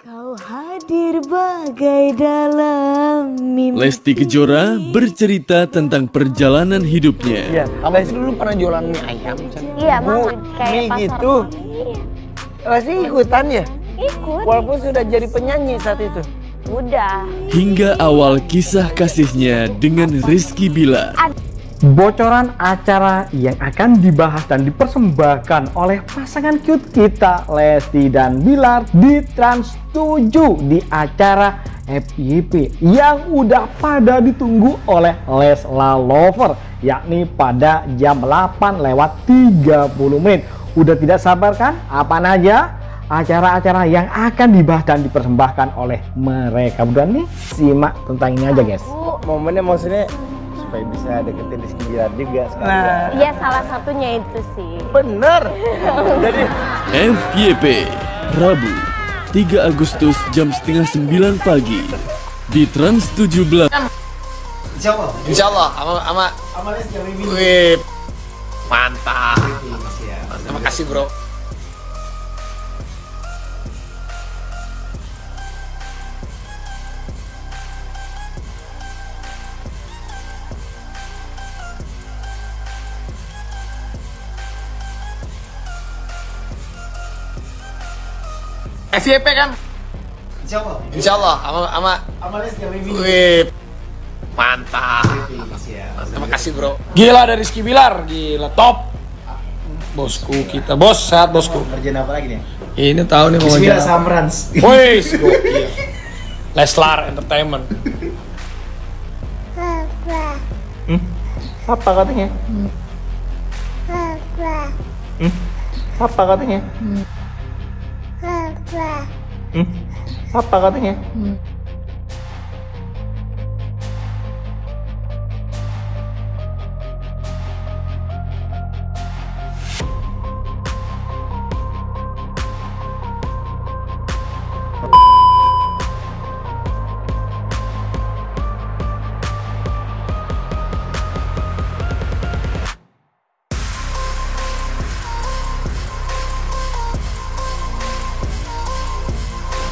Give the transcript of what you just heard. Kau hadir bagai dalam mimpi. Lesti Kejora bercerita tentang perjalanan hidupnya. Iya, Lesti dulu pernah jualan mie ayam. Iya, mau kayak pasar gitu. Lesti ikutan ya? Ikut. Walaupun sudah jadi penyanyi saat itu. Udah. Hingga awal kisah kasihnya dengan Rizky Billar. Bocoran acara yang akan dibahas dan dipersembahkan oleh pasangan cute kita Lesti dan Billar di Trans 7 di acara FYP yang udah pada ditunggu oleh Les La Lover, yakni pada jam 8:30. Udah tidak sabar kan? Apaan aja acara-acara yang akan dibahas dan dipersembahkan oleh mereka berdua nih? Simak tentang ini aja guys. Momennya maksudnya supaya bisa deketin Rizky Billar juga. Nah, iya salah satunya itu sih. Bener. Jadi FYP Rabu 3 Agustus jam 8:30 pagi di Trans 17. Insyaallah. Insyaallah sama Wih, mantap. Terima kasih bro. FYP kan? Insyaallah. Insyaallah sama Wih, mantap. Terima kasih bro. Gila dari Rizky Billar, gila top. Bosku kita, bos saat bosku. Kerjaan apa lagi nih? Ini tahu nih mau kerja. Bismillah Samrans. Wih, gokil. Leslar Entertainment. Papa. Papa katanya? Papa. Papa katanya? Papa. Papa katanya.